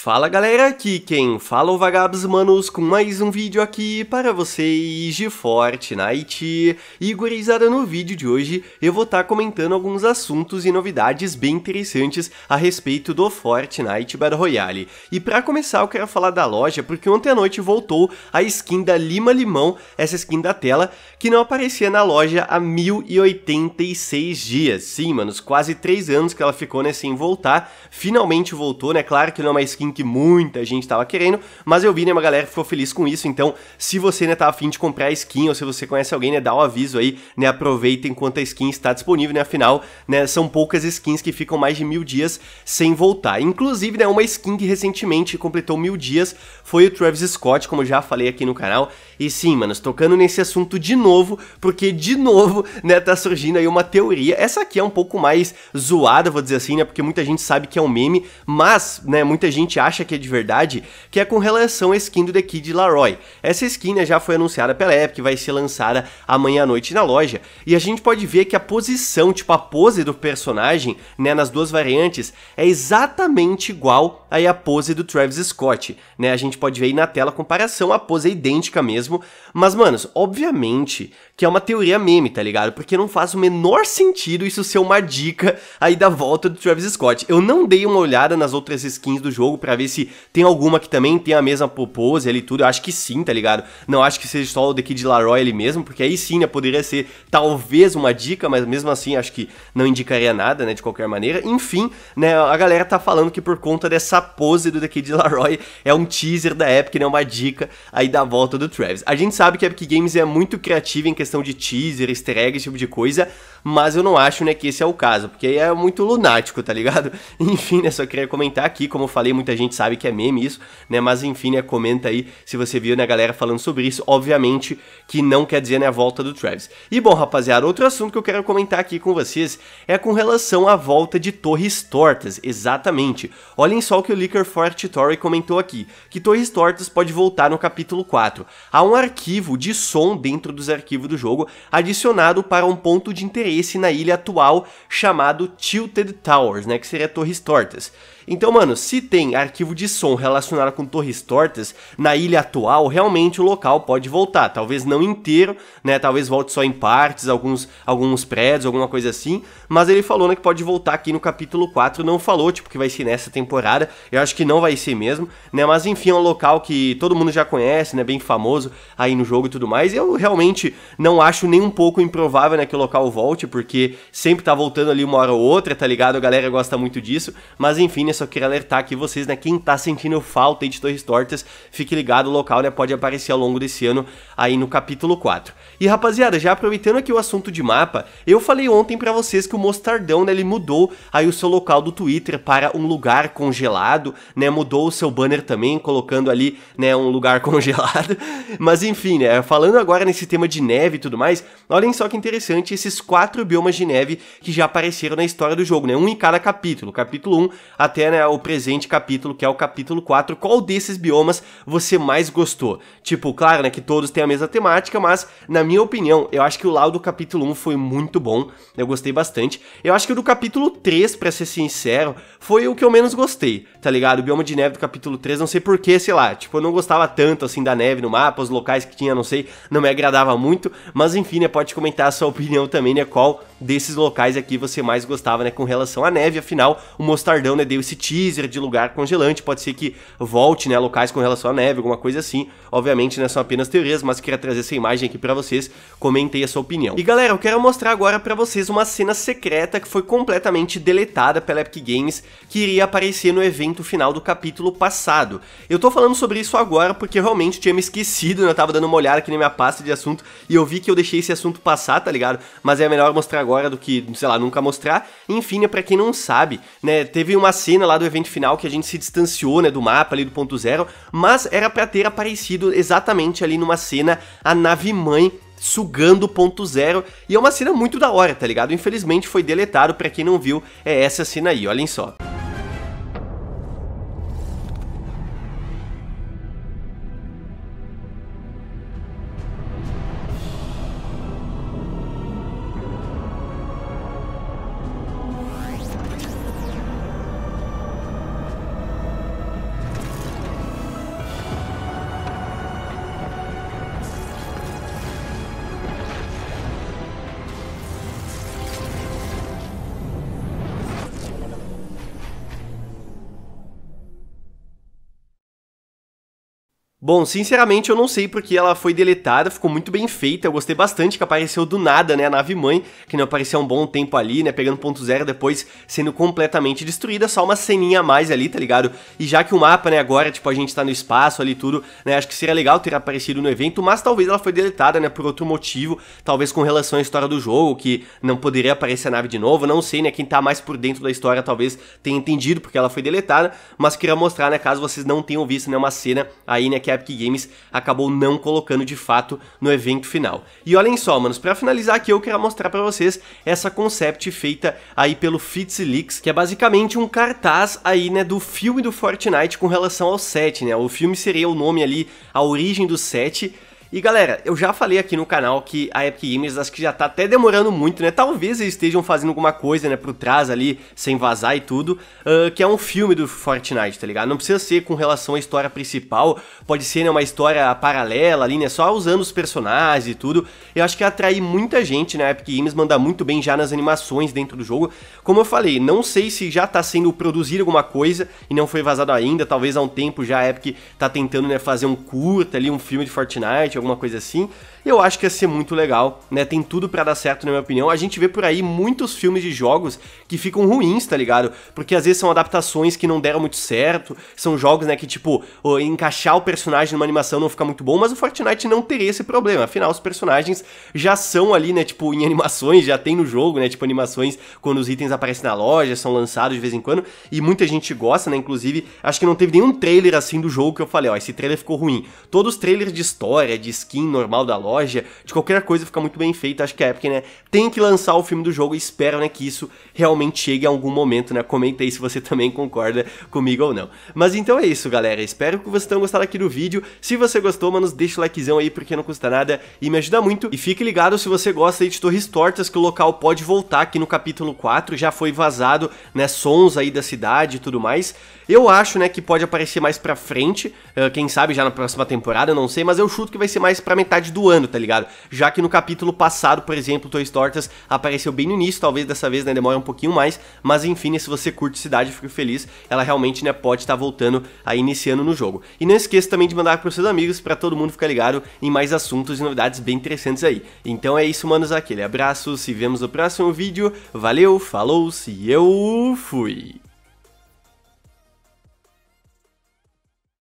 Fala galera, aqui quem fala o Vagabos Manos com mais um vídeo aqui para vocês de Fortnite. E gurizada, no vídeo de hoje eu vou estar comentando alguns assuntos e novidades bem interessantes a respeito do Fortnite Battle Royale. E para começar eu quero falar da loja, porque ontem à noite voltou a skin da Lima Limão, essa skin da tela, que não aparecia na loja há 1086 dias. Sim, manos, quase 3 anos que ela ficou, né, sem voltar, finalmente voltou, né, claro que não é uma skin que muita gente tava querendo, mas eu vi, né, uma galera que ficou feliz com isso. Então, se você, né, tá afim de comprar a skin, ou se você conhece alguém, né, dá o aviso aí, né, aproveita enquanto a skin está disponível, né, afinal, né, são poucas skins que ficam mais de 1000 dias sem voltar. Inclusive, né, uma skin que recentemente completou 1000 dias foi o Travis Scott, como eu já falei aqui no canal. E sim, manos, tocando nesse assunto de novo, porque de novo, né, tá surgindo aí uma teoria. Essa aqui é um pouco mais zoada, vou dizer assim, né, porque muita gente sabe que é um meme, mas, né, muita gente acha que é de verdade, que é com relação à skin do The Kid LAROI. Essa skin, né, já foi anunciada pela Epic, vai ser lançada amanhã à noite na loja, e a gente pode ver que a posição, tipo a pose do personagem, né, nas duas variantes, é exatamente igual aí a pose do Travis Scott, né, a gente pode ver aí na tela a comparação, a pose é idêntica mesmo, mas, manos, obviamente que é uma teoria meme, tá ligado, porque não faz o menor sentido isso ser uma dica aí da volta do Travis Scott. Eu não dei uma olhada nas outras skins do jogo pra ver se tem alguma que também tem a mesma pose ali e tudo, eu acho que sim, tá ligado? Não acho que seja só o The Kid LAROI ele mesmo, porque aí sim, né, poderia ser talvez uma dica, mas mesmo assim acho que não indicaria nada, né, de qualquer maneira. Enfim, né, a galera tá falando que por conta dessa pose do The Kid LAROI é um teaser da Epic, né, uma dica aí da volta do Travis. A gente sabe que a Epic Games é muito criativa em questão de teaser, easter egg, esse tipo de coisa, mas eu não acho, né, que esse é o caso, porque aí é muito lunático, tá ligado? Enfim, né, só queria comentar aqui, como eu falei, muita gente sabe que é meme isso, né, mas enfim, né, comenta aí se você viu, né, a galera falando sobre isso, obviamente que não quer dizer, né, a volta do Travis. E bom, rapaziada, outro assunto que eu quero comentar aqui com vocês é com relação à volta de Torres Tortas, exatamente. Olhem só o que o Licker Forte Torrey comentou aqui, que Torres Tortas pode voltar no capítulo 4. Há um arquivo de som dentro dos arquivos do jogo adicionado para um ponto de interesse na ilha atual chamado Tilted Towers, né, que seria Torres Tortas. Então, mano, se tem arquivo de som relacionado com Torres Tortas na ilha atual, realmente o local pode voltar. Talvez não inteiro, né? Talvez volte só em partes, alguns prédios, alguma coisa assim. Mas ele falou, né, que pode voltar aqui no capítulo 4. Não falou, tipo, que vai ser nessa temporada. Eu acho que não vai ser mesmo, né? Mas enfim, é um local que todo mundo já conhece, né? Bem famoso aí no jogo e tudo mais. Eu realmente não acho nem um pouco improvável, né, que o local volte, porque sempre tá voltando ali uma hora ou outra, tá ligado? A galera gosta muito disso. Mas enfim, né? Só queria alertar aqui vocês, né, quem tá sentindo falta aí de Torres Tortas, fique ligado, o local, né, pode aparecer ao longo desse ano aí no capítulo 4. E rapaziada, já aproveitando aqui o assunto de mapa, eu falei ontem pra vocês que o Mostardão, né, ele mudou aí o seu local do Twitter para um lugar congelado, né, mudou o seu banner também, colocando ali, né, um lugar congelado, mas enfim, né, falando agora nesse tema de neve e tudo mais, olhem só que interessante esses 4 biomas de neve que já apareceram na história do jogo, né, um em cada capítulo, capítulo 1 até, né, o presente capítulo, que é o capítulo 4. Qual desses biomas você mais gostou? Tipo, claro, né, que todos têm a mesma temática, mas, na minha opinião, eu acho que o lá do capítulo 1 foi muito bom, eu gostei bastante. Eu acho que o do capítulo 3, pra ser sincero, foi o que eu menos gostei, tá ligado? O bioma de neve do capítulo 3, não sei porquê, sei lá, tipo, eu não gostava tanto, assim, da neve no mapa, os locais que tinha, não sei, não me agradava muito, mas enfim, né, pode comentar a sua opinião também, né, qual desses locais aqui você mais gostava, né, com relação à neve. Afinal, o Mostardão, né, deu esse teaser de lugar congelante, pode ser que volte, né, locais com relação à neve, alguma coisa assim. Obviamente, né, são apenas teorias, mas queria trazer essa imagem aqui pra vocês, comentem a sua opinião. E galera, eu quero mostrar agora pra vocês uma cena secreta que foi completamente deletada pela Epic Games, que iria aparecer no evento final do capítulo passado. Eu tô falando sobre isso agora porque eu realmente tinha me esquecido, né, eu tava dando uma olhada aqui na minha pasta de assunto e eu vi que eu deixei esse assunto passar, tá ligado? Mas é melhor mostrar agora do que, sei lá, nunca mostrar. Enfim, né, pra quem não sabe, né, teve uma cena lá do evento final que a gente se distanciou, né, do mapa ali do ponto zero, mas era pra ter aparecido exatamente ali numa cena a nave-mãe sugando o ponto zero, e é uma cena muito da hora, tá ligado? Infelizmente foi deletado, pra quem não viu, é essa cena aí, olhem só. Bom, sinceramente eu não sei porque ela foi deletada, ficou muito bem feita, eu gostei bastante que apareceu do nada, né, a nave-mãe, que não apareceu há um bom tempo ali, né, pegando ponto zero, depois sendo completamente destruída, só uma ceninha a mais ali, tá ligado? E já que o mapa, né, agora, tipo, a gente tá no espaço ali tudo, né, acho que seria legal ter aparecido no evento, mas talvez ela foi deletada, né, por outro motivo, talvez com relação à história do jogo, que não poderia aparecer a nave de novo, não sei, né, quem tá mais por dentro da história talvez tenha entendido porque ela foi deletada, mas queria mostrar, né, caso vocês não tenham visto, né, uma cena aí, né, que a Epic Games acabou não colocando de fato no evento final. E olhem só, manos, pra finalizar aqui eu quero mostrar pra vocês essa concept feita aí pelo FitzLeaks, que é basicamente um cartaz aí, né, do filme do Fortnite com relação ao set, né, o filme seria o nome ali, a origem do set. E galera, eu já falei aqui no canal que a Epic Games acho que já tá até demorando muito, né? Talvez eles estejam fazendo alguma coisa, né, por trás ali, sem vazar e tudo, que é um filme do Fortnite, tá ligado? Não precisa ser com relação à história principal, pode ser, né, uma história paralela ali, né, só usando os personagens e tudo. Eu acho que atrai muita gente, né? A Epic Games manda muito bem já nas animações dentro do jogo. Como eu falei, não sei se já tá sendo produzir alguma coisa e não foi vazado ainda, talvez há um tempo já a Epic tá tentando, né, fazer um curta ali, um filme de Fortnite, alguma coisa assim. Eu acho que ia ser muito legal, né, tem tudo pra dar certo na minha opinião. A gente vê por aí muitos filmes de jogos que ficam ruins, tá ligado? Porque às vezes são adaptações que não deram muito certo, são jogos, né, que tipo, encaixar o personagem numa animação não fica muito bom, mas o Fortnite não teria esse problema, afinal os personagens já são ali, né, tipo, em animações, já tem no jogo, né, tipo animações quando os itens aparecem na loja, são lançados de vez em quando, e muita gente gosta, né, inclusive, acho que não teve nenhum trailer assim do jogo que eu falei, ó, esse trailer ficou ruim. Todos os trailers de história, de skin normal da loja, de qualquer coisa fica muito bem feito. Acho que a Epic, né, tem que lançar o filme do jogo e espero, né, que isso realmente chegue a algum momento, né, comenta aí se você também concorda comigo ou não. Mas então é isso, galera, espero que vocês tenham gostado aqui do vídeo, se você gostou, manos, deixa o likezão aí porque não custa nada e me ajuda muito, e fique ligado se você gosta aí de Torres Tortas, que o local pode voltar aqui no capítulo 4, já foi vazado, né, sons aí da cidade e tudo mais. Eu acho, né, que pode aparecer mais pra frente, quem sabe já na próxima temporada, eu não sei, mas eu chuto que vai ser mais pra metade do ano, tá ligado? Já que no capítulo passado, por exemplo, Torres Tortas apareceu bem no início, talvez dessa vez, né, demora um pouquinho mais, mas enfim, né, se você curte cidade, eu fico feliz, ela realmente, né, pode estar voltando aí iniciando no jogo. E não esqueça também de mandar pros seus amigos, pra todo mundo ficar ligado em mais assuntos e novidades bem interessantes aí. Então é isso, manos, aquele abraço, se vemos no próximo vídeo, valeu, falou, se eu fui!